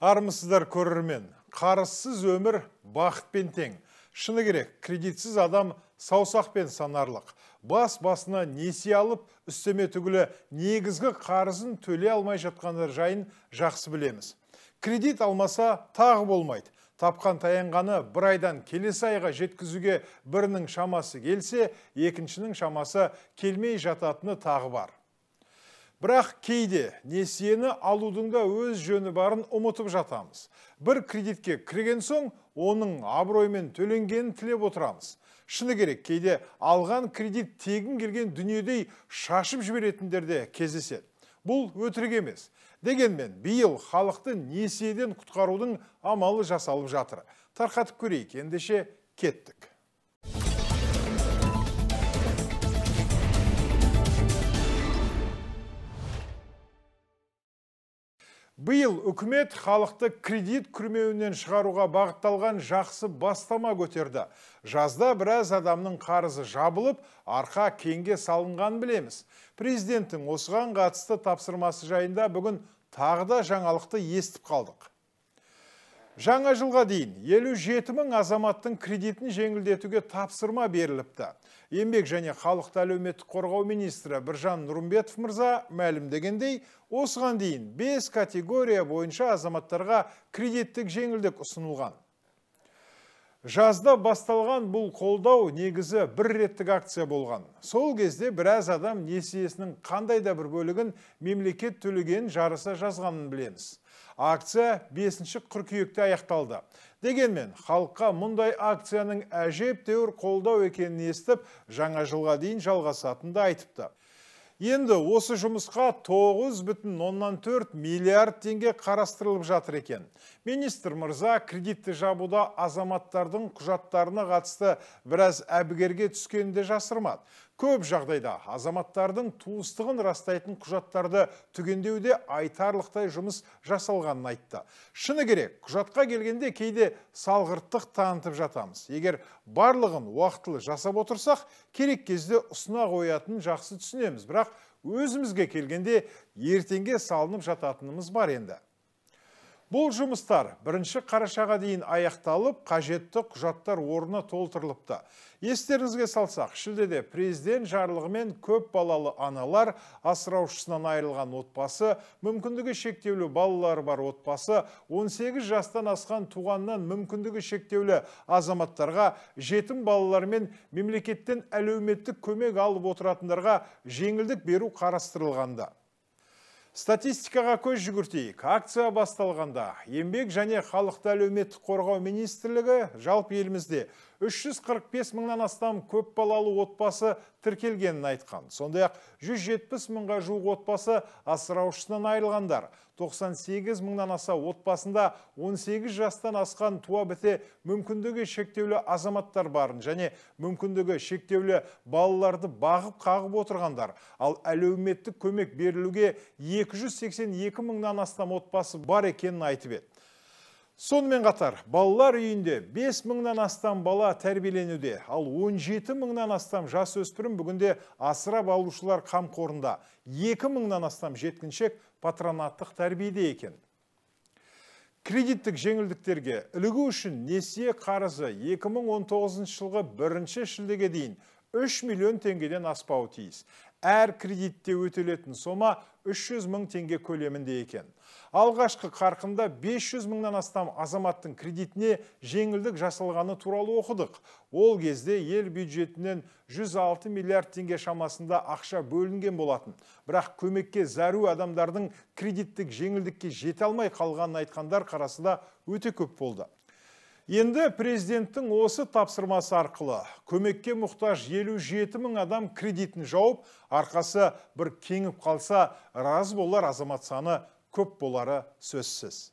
Армысыздар көрермен, қарыссыз өмір бақытпен тең. Шыны керек, кредитсіз адам саусақпен санарлық. Бас-басына несие алып, үстеме түгілі негізгі қарызын төле алмай жатқандар жайын жақсы білеміз. Кредит алмаса тағы болмайды. Тапқан таянғаны бір айдан келесі айға жеткізуге бірінің шамасы келсе, екіншінің шамасы келмей жататыны тағы бар. Бірақ кейде несиені алудың да өз жөні барын ұмытып жатамыз. Бір кредитке кірген соң, оның абыроймен төленгенін тілеп отырамыз. Шыны керек, кейде алған кредит тегін келген дүниедей шашып жіберетіндерде кездеседі. Бұл өтірік емес. Дегенмен, биыл халықты несиеден құтқарудың амалы жасалып жатыр. Тарқатып көрейік, ендеше кеттік. Биыл үкімет халықты кредит күрмеуінен шығаруға бағытталған жақсы бастама көтерді. Жазда біраз адамның қарызы жабылып, арқа кеңге салынған білеміз. Президенттің осыған қатысты тапсырмасы жайында бүгін тағы да жаңалықты естіп қалдық. Жаңа жылға дейін 57 000 азаматтың кредитін жеңілдетуге тапсырма беріліпті. Еңбек және халықты әлеуметтік қорғау министрі Біржан Нұрымбетов мырза мәлімдегендей, осыған дейін 5 категория бойынша азаматтарға кредиттік жеңілдік ұсынылған. Жазда басталған бұл қолдау негізі бір реттік акция болған. Сол кезде біраз адам несиесінің қандай да бір бөлігін мемлекет төлеген жарыса жазғанын білеміз. Акция 5-ші қыркүйекте аяқталды. Дегенмен, халыққа мұндай акцияның әжептеуір қолдау екенін естіп, жаңа жылға дейін жалғасатынды айтыпты. Енді осы жұмысқа 9,4 миллиард теңге қарастырылып жатыр екен. Министр мырза кредитті жабуда азаматтардың құжаттарына қатысты біраз әбігерге түскенде жасырмады. Көп жағдайда азаматтардың туыстығын растайтын құжаттарды түгендеуде айтарлықтай жұмыс жасалғанын айтты. Шыны керек, құжатқа келгенде кейде салғырттық танытып жатамыз. Егер барлығын уақытылы жасап отырсақ, керек кезде ұсына қоятын жақсы түсінеміз. Бірақ өзімізге келгенде ертеңге салынып жататынымыз бар енді. Бұл жұмыстар 1 қарашаға дейін аяқталып, қажетті құжаттар орнына толтырылыпты. Естеріңізге салсақ, шілдеде президент жарлығымен көп балалы аналар, асыраушысынан айырылған отбасы, мүмкіндігі шектеулі балалары бар отбасы, 18 жастан асқан туғаннан мүмкіндігі шектеулі азаматтарға, жетім балалармен мемлекеттен әлеуметтік көмек алып отыратындарға жеңілдік беру қарастырылғанда. Статистикаға көз жүгіртейік. Акция басталғанда Еңбек және халықты әлеуметтік қорғау министрлігі жалпы елімізде 345 000-нан астам көп балалы отбасы тіркелгенін айтқан. Сондай-ақ 170 000-ға жуық отбасы асыраушысынан айырылғандар, 98 000-нан аса отбасында 18 жастан асқан туа біте мүмкіндігі шектеулі азаматтар барын және мүмкіндігі шектеулі балаларды бағып қағып отырғандар, ал әлеуметтік көмек берілуге 282 000-нан астам отбасы бар екенін айтып еді. Сонымен қатар, балалар үйінде 5 000-нан астам бала тәрбиеленуде, ал 17 000-нан астам жас өспірім бүгінде асырап алушылар қамқорында, 2 000-нан астам жеткіншек патронаттық тәрбиеде екен. Кредиттік жеңілдіктерге үлгі үшін несие қарызы 2019 жылғы 1 шілдеге дейін 3 миллион теңгеден аспауы тиіс. Әр кредитте өтелетін сома 300 000 теңге көлемінде екен. Алғашқы қарқында 500 000-нан астам азаматтың кредитіне жеңілдік жасалғаны туралы оқыдық. Ол кезде ел бюджетінен 106 миллиард теңге шамасында ақша бөлінген болатын. Бірақ көмекке зәру адамдардың кредиттік жеңілдікке жете алмай қалғанын айтқандар қарасы да өте көп болды. Енді президенттің осы тапсырмасы арқылы көмекке мұқтаж 57 000 адам кредитін жауып, арқасы бір кеңіп қалса, разы болар азамат саны көп болары сөзсіз.